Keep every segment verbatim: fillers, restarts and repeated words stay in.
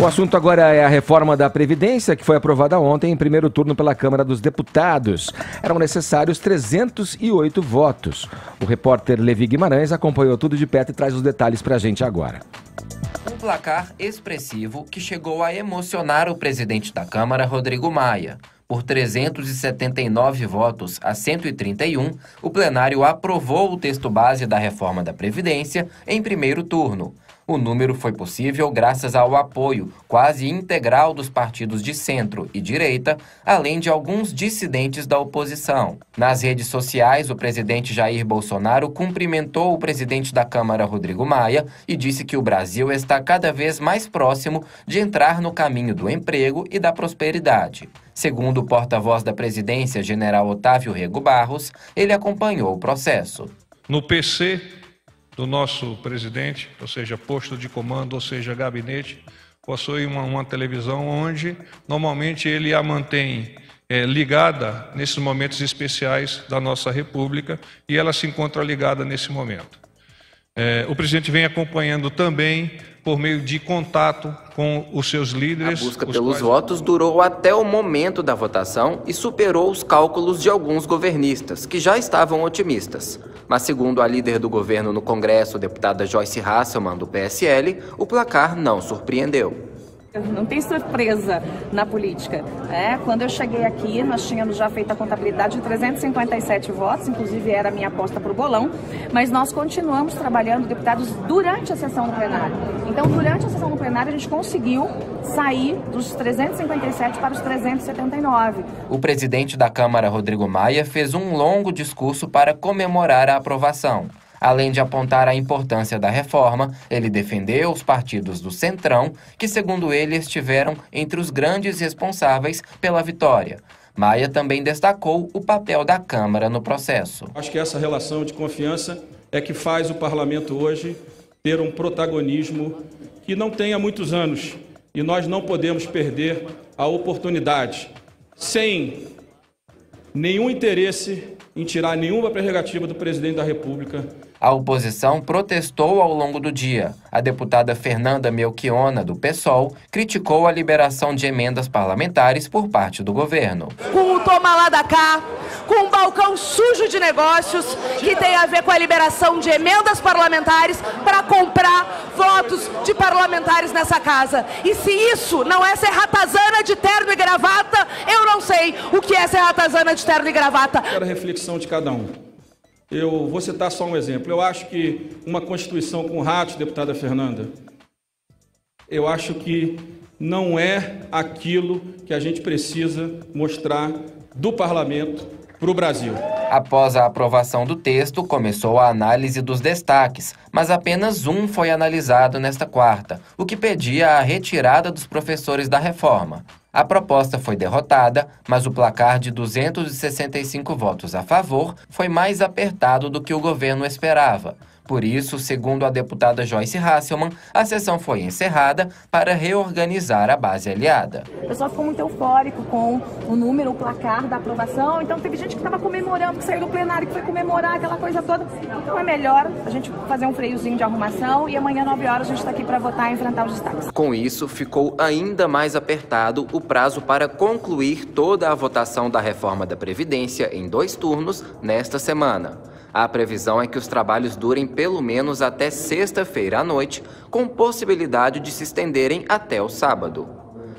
O assunto agora é a reforma da Previdência, que foi aprovada ontem em primeiro turno pela Câmara dos Deputados. Eram necessários trezentos e oito votos. O repórter Levi Guimarães acompanhou tudo de perto e traz os detalhes para a gente agora. Um placar expressivo que chegou a emocionar o presidente da Câmara, Rodrigo Maia. Por trezentos e setenta e nove votos a cento e trinta e um, o plenário aprovou o texto base da reforma da Previdência em primeiro turno. O número foi possível graças ao apoio quase integral dos partidos de centro e direita, além de alguns dissidentes da oposição. Nas redes sociais, o presidente Jair Bolsonaro cumprimentou o presidente da Câmara, Rodrigo Maia, e disse que o Brasil está cada vez mais próximo de entrar no caminho do emprego e da prosperidade. Segundo o porta-voz da presidência, general Otávio Rego Barros, ele acompanhou o processo. No P C do nosso presidente, ou seja, posto de comando, ou seja, gabinete, possui uma, uma televisão onde normalmente ele a mantém é, ligada nesses momentos especiais da nossa República, e ela se encontra ligada nesse momento. É, o presidente vem acompanhando também por meio de contato com os seus líderes. A busca pelos votos durou até o momento da votação e superou os cálculos de alguns governistas, que já estavam otimistas. Mas, segundo a líder do governo no Congresso, deputada Joyce Hasselmann, do P S L, o placar não surpreendeu. Não tem surpresa na política, né? Quando eu cheguei aqui, nós tínhamos já feito a contabilidade de trezentos e cinquenta e sete votos, inclusive era a minha aposta para o bolão, mas nós continuamos trabalhando, deputados, durante a sessão do plenário. Então, durante a sessão do plenário, a gente conseguiu sair dos trezentos e cinquenta e sete para os trezentos e setenta e nove. O presidente da Câmara, Rodrigo Maia, fez um longo discurso para comemorar a aprovação. Além de apontar a importância da reforma, ele defendeu os partidos do Centrão, que, segundo ele, estiveram entre os grandes responsáveis pela vitória. Maia também destacou o papel da Câmara no processo. Acho que essa relação de confiança é que faz o parlamento hoje ter um protagonismo que não tem há muitos anos, e nós não podemos perder a oportunidade, sem nenhum interesse em tirar nenhuma prerrogativa do presidente da República. A oposição protestou ao longo do dia. A deputada Fernanda Melchiona, do P SOL, criticou a liberação de emendas parlamentares por parte do governo. Com o toma lá da cá, com um balcão sujo de negócios que tem a ver com a liberação de emendas parlamentares para comprar votos de parlamentares nessa casa. E se isso não é ser ratazana de terno e gravata, eu não sei o que é ser ratazana de terno e gravata. Era a reflexão de cada um. Eu vou citar só um exemplo. Eu acho que uma Constituição com ratos, deputada Fernanda, eu acho que não é aquilo que a gente precisa mostrar do parlamento para o Brasil. Após a aprovação do texto, começou a análise dos destaques, mas apenas um foi analisado nesta quarta, o que pedia a retirada dos professores da reforma. A proposta foi derrotada, mas o placar de duzentos e sessenta e cinco votos a favor foi mais apertado do que o governo esperava. Por isso, segundo a deputada Joyce Hasselmann, a sessão foi encerrada para reorganizar a base aliada. O pessoal ficou muito eufórico com o número, o placar da aprovação, então teve gente que estava comemorando, que saiu do plenário, que foi comemorar aquela coisa toda. Então é melhor a gente fazer um freiozinho de arrumação e amanhã, nove horas, a gente está aqui para votar e enfrentar os destaques. Com isso, ficou ainda mais apertado o prazo para concluir toda a votação da reforma da Previdência em dois turnos nesta semana. A previsão é que os trabalhos durem pelo menos até sexta-feira à noite, com possibilidade de se estenderem até o sábado.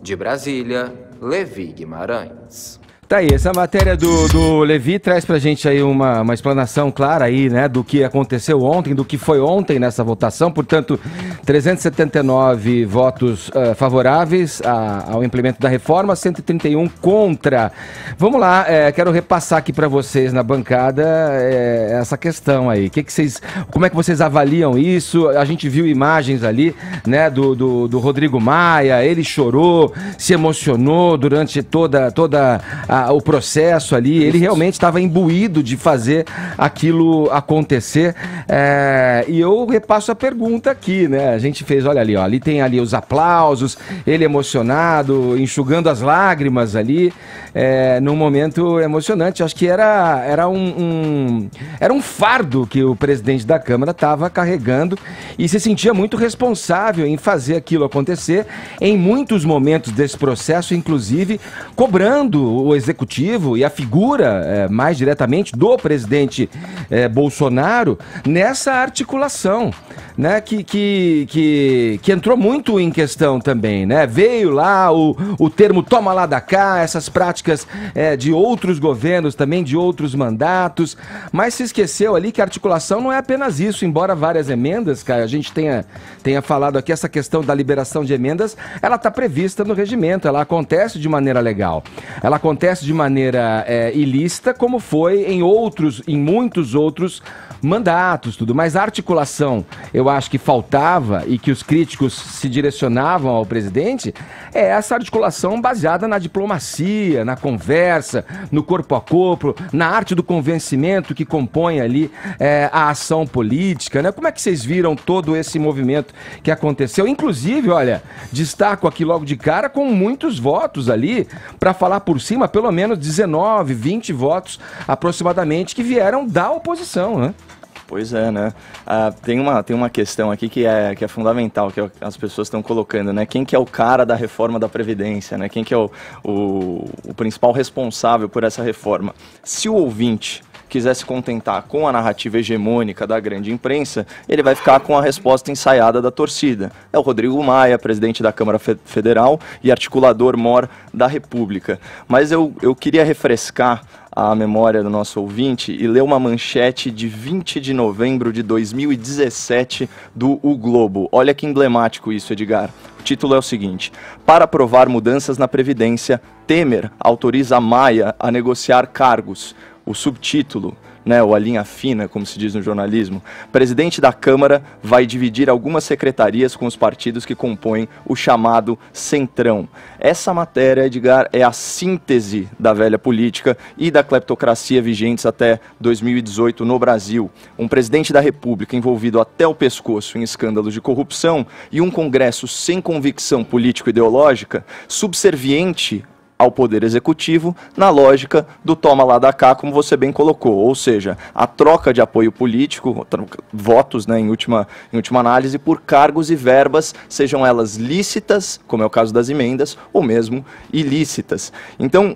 De Brasília, Levi Guimarães. Tá aí, essa matéria do, do Levi traz pra gente aí uma, uma explanação clara aí, né, do que aconteceu ontem, do que foi ontem nessa votação. Portanto, trezentos e setenta e nove votos uh, favoráveis a, ao implemento da reforma, cento e trinta e um contra. Vamos lá, é, quero repassar aqui pra vocês na bancada é, essa questão aí. Que que vocês, como é que vocês avaliam isso? A gente viu imagens ali, né, do, do, do Rodrigo Maia, ele chorou, se emocionou durante toda, toda a a, o processo ali, ele realmente estava imbuído de fazer aquilo acontecer. É, e eu repasso a pergunta aqui, né? A gente fez, olha ali, ó, ali tem ali os aplausos, ele emocionado, enxugando as lágrimas ali, é, num momento emocionante. Acho que era, era um, um, era um fardo que o presidente da Câmara estava carregando e se sentia muito responsável em fazer aquilo acontecer, em muitos momentos desse processo, inclusive cobrando o executivo e a figura, é, mais diretamente, do presidente é, Bolsonaro nessa articulação, né, que, que, que, que entrou muito em questão também, né? Veio lá o, o termo toma lá da cá, essas práticas é, de outros governos também, de outros mandatos, mas se esqueceu ali que a articulação não é apenas isso, embora várias emendas, cara, a gente tenha, tenha falado aqui, essa questão da liberação de emendas, ela está prevista no regimento, ela acontece de maneira legal, ela acontece de maneira é, ilícita, como foi em outros, em muitos outros mandatos, tudo, mas a articulação, eu acho que faltava e que os críticos se direcionavam ao presidente, é essa articulação baseada na diplomacia, na conversa, no corpo a corpo, na arte do convencimento que compõe ali é, a ação política, né? Como é que vocês viram todo esse movimento que aconteceu? Inclusive, olha, destaco aqui logo de cara com muitos votos ali, para falar por cima, pelo menos dezenove, vinte votos aproximadamente que vieram da oposição, né? Pois é, né? Ah, tem, uma, tem uma questão aqui que é, que é fundamental, que as pessoas estão colocando, né? Quem que é o cara da reforma da Previdência, né? Quem que é o, o, o principal responsável por essa reforma? Se o ouvinte quiser se contentar com a narrativa hegemônica da grande imprensa, ele vai ficar com a resposta ensaiada da torcida. É o Rodrigo Maia, presidente da Câmara Federal e articulador maior da República. Mas eu, eu queria refrescar a memória do nosso ouvinte e ler uma manchete de vinte de novembro de dois mil e dezessete do O Globo. Olha que emblemático isso, Edgar. O título é o seguinte: para aprovar mudanças na Previdência, Temer autoriza Maia a negociar cargos. O subtítulo, né, ou a linha fina, como se diz no jornalismo, presidente da Câmara vai dividir algumas secretarias com os partidos que compõem o chamado Centrão. Essa matéria, Edgar, é a síntese da velha política e da cleptocracia vigentes até dois mil e dezoito no Brasil. Um presidente da República envolvido até o pescoço em escândalos de corrupção e um Congresso sem convicção político-ideológica, subserviente ao Poder Executivo, na lógica do toma lá da cá, como você bem colocou. Ou seja, a troca de apoio político, votos, né, em última, em última análise, por cargos e verbas, sejam elas lícitas, como é o caso das emendas, ou mesmo ilícitas. Então,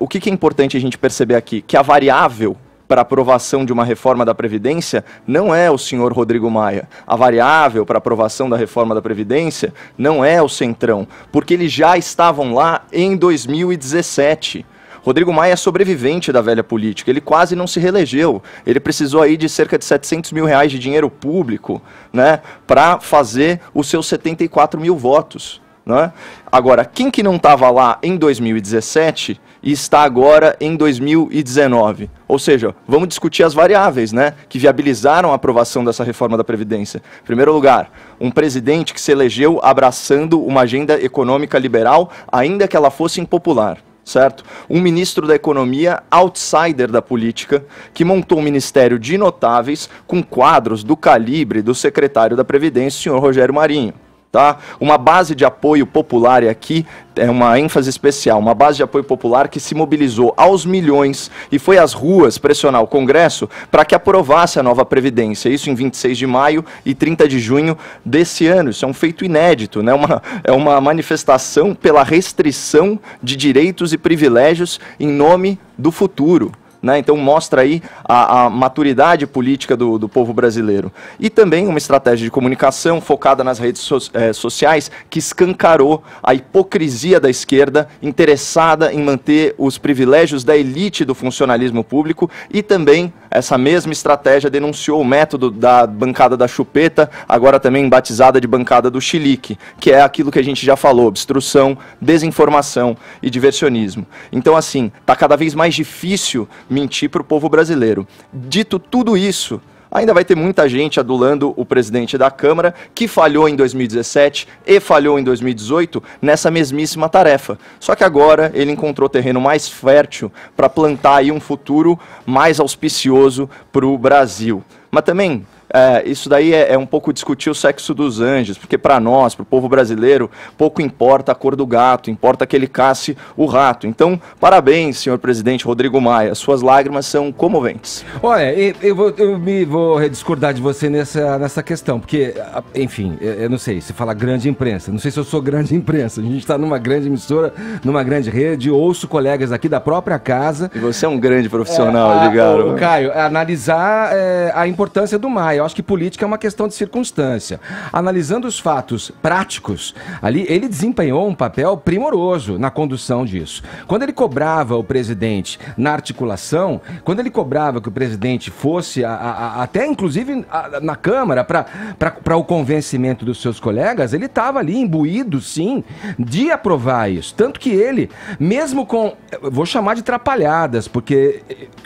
o que é importante a gente perceber aqui? Que a variável para aprovação de uma reforma da Previdência não é o senhor Rodrigo Maia. A variável para aprovação da reforma da Previdência não é o Centrão, porque eles já estavam lá em dois mil e dezessete. Rodrigo Maia é sobrevivente da velha política, ele quase não se reelegeu. Ele precisou aí de cerca de setecentos mil reais de dinheiro público, né, para fazer os seus setenta e quatro mil votos. Né? Agora, quem que não estava lá em dois mil e dezessete e está agora em dois mil e dezenove? Ou seja, vamos discutir as variáveis, né, que viabilizaram a aprovação dessa reforma da Previdência. Em primeiro lugar, um presidente que se elegeu abraçando uma agenda econômica liberal, ainda que ela fosse impopular. Certo? Um ministro da Economia outsider da política, que montou um ministério de notáveis com quadros do calibre do secretário da Previdência, o senhor Rogério Marinho. Tá? Uma base de apoio popular, e aqui é uma ênfase especial, uma base de apoio popular que se mobilizou aos milhões e foi às ruas pressionar o Congresso para que aprovasse a nova Previdência, isso em vinte e seis de maio e trinta de junho desse ano. Isso é um feito inédito, né? uma, é uma manifestação pela restrição de direitos e privilégios em nome do futuro. Né? Então mostra aí a, a maturidade política do, do povo brasileiro. E também uma estratégia de comunicação focada nas redes so, é, sociais que escancarou a hipocrisia da esquerda interessada em manter os privilégios da elite do funcionalismo público, e também essa mesma estratégia denunciou o método da bancada da chupeta, agora também batizada de bancada do chilique, que é aquilo que a gente já falou, obstrução, desinformação e diversionismo. Então assim, está cada vez mais difícil mentir para o povo brasileiro. Dito tudo isso, Ainda vai ter muita gente adulando o presidente da Câmara, que falhou em dois mil e dezessete e falhou em dois mil e dezoito nessa mesmíssima tarefa. Só que agora ele encontrou terreno mais fértil para plantar aí um futuro mais auspicioso para o Brasil. Mas também, é, isso daí é, é um pouco discutir o sexo dos anjos, porque para nós, para o povo brasileiro, pouco importa a cor do gato, importa que ele casse o rato. Então, parabéns, senhor presidente Rodrigo Maia, suas lágrimas são comoventes. Olha, eu, eu, vou, eu me vou discordar de você nessa, nessa questão, porque, enfim, eu, eu não sei, você fala grande imprensa, não sei se eu sou grande imprensa, a gente está numa grande emissora, numa grande rede, ouço colegas aqui da própria casa. E você é um grande profissional, é, Edgar. Caio, analisar é, a importância do Maia. Eu acho que política é uma questão de circunstância. Analisando os fatos práticos, ali ele desempenhou um papel primoroso na condução disso. Quando ele cobrava o presidente na articulação, quando ele cobrava que o presidente fosse, a, a, a, até inclusive a, na Câmara, para o convencimento dos seus colegas, ele estava ali imbuído, sim, de aprovar isso. Tanto que ele, mesmo com, vou chamar de trapalhadas, porque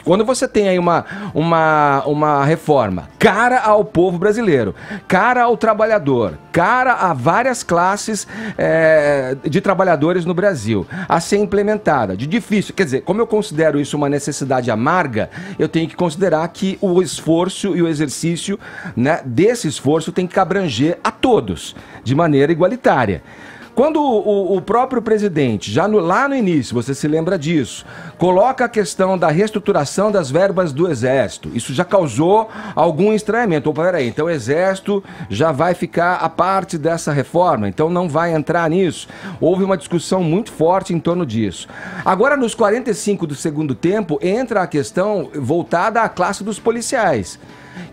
quando você tem aí uma, uma, uma reforma cara ao povo brasileiro, cara ao trabalhador, cara a várias classes é, de trabalhadores no Brasil, a ser implementada, de difícil, quer dizer, como eu considero isso uma necessidade amarga, eu tenho que considerar que o esforço e o exercício, né, desse esforço tem que abranger a todos, de maneira igualitária. Quando o, o próprio presidente, já no, lá no início, você se lembra disso, coloca a questão da reestruturação das verbas do Exército, isso já causou algum estranhamento. Opa, peraí, então o Exército já vai ficar a parte dessa reforma, então não vai entrar nisso. Houve uma discussão muito forte em torno disso. Agora, nos quarenta e cinco do segundo tempo, entra a questão voltada à classe dos policiais,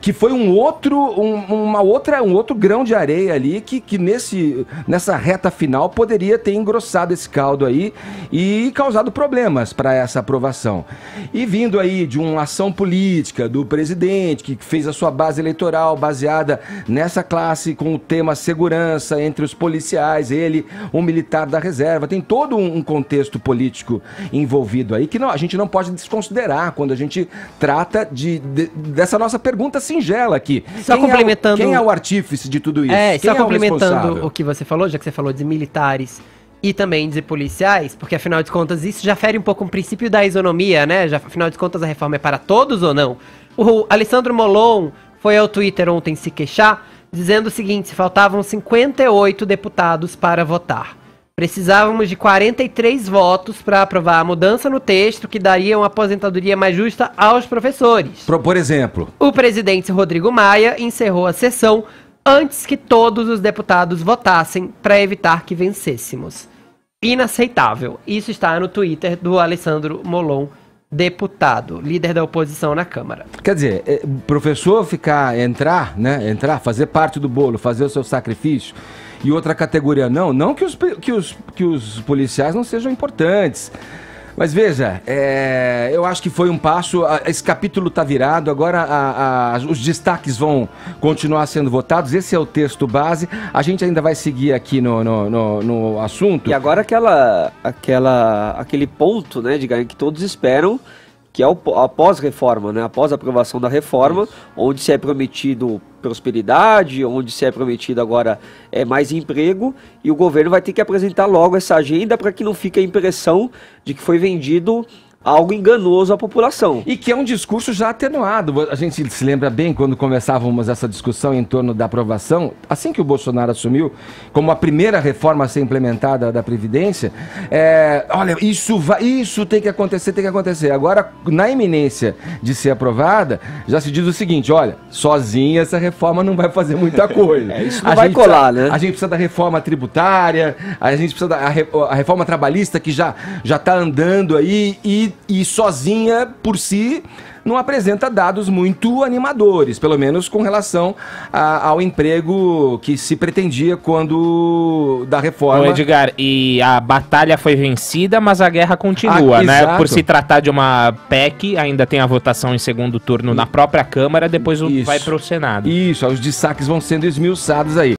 que foi um outro, um, uma outra, um outro grão de areia ali que, que nesse, nessa reta final poderia ter engrossado esse caldo aí e causado problemas para essa aprovação. E vindo aí de uma ação política do presidente, que fez a sua base eleitoral baseada nessa classe com o tema segurança entre os policiais, ele, um militar da reserva, tem todo um contexto político envolvido aí que não, a gente não pode desconsiderar quando a gente trata de, de, dessa nossa pergunta singela aqui. Só quem, complementando... é o, quem é o artífice de tudo isso? É, quem só é complementando o, o que você falou, já que você falou de militares e também de policiais, porque afinal de contas isso já fere um pouco o princípio da isonomia, né? Já, afinal de contas a reforma é para todos ou não? O Alessandro Molon foi ao Twitter ontem se queixar, dizendo o seguinte: faltavam cinquenta e oito deputados para votar. Precisávamos de quarenta e três votos para aprovar a mudança no texto que daria uma aposentadoria mais justa aos professores. Por exemplo, o presidente Rodrigo Maia encerrou a sessão antes que todos os deputados votassem para evitar que vencêssemos. Inaceitável. Isso está no Twitter do Alessandro Molon, deputado, líder da oposição na Câmara. Quer dizer, professor ficar, entrar, né, entrar, fazer parte do bolo, fazer o seu sacrifício. E outra categoria não, não que os, que os, que os policiais não sejam importantes. Mas veja, é, eu acho que foi um passo, a, esse capítulo está virado, agora a, a, os destaques vão continuar sendo votados, esse é o texto base, a gente ainda vai seguir aqui no, no, no, no assunto. E agora aquela, aquela, aquele ponto, né, de que todos esperam, que é o, a pós-reforma, né, após a aprovação da reforma, isso, onde se é prometido prosperidade, onde se é prometido agora é mais emprego, e o governo vai ter que apresentar logo essa agenda para que não fique a impressão de que foi vendido algo enganoso à população. E que é um discurso já atenuado. A gente se lembra bem quando começávamos essa discussão em torno da aprovação, assim que o Bolsonaro assumiu como a primeira reforma a ser implementada da Previdência, é, olha, isso, vai, isso tem que acontecer, tem que acontecer. Agora, na iminência de ser aprovada, já se diz o seguinte: olha, sozinha essa reforma não vai fazer muita coisa. É, isso não a vai colar, precisa, né? A gente precisa da reforma tributária, a gente precisa da a reforma trabalhista que já está andando aí e E sozinha, por si, não apresenta dados muito animadores, pelo menos com relação a, ao emprego que se pretendia quando da reforma. Ô Edgar, e a batalha foi vencida, mas a guerra continua, ah, né? Exato. Por se tratar de uma P E C, ainda tem a votação em segundo turno na própria Câmara, depois isso vai para o Senado. Isso, os destaques vão sendo esmiuçados aí.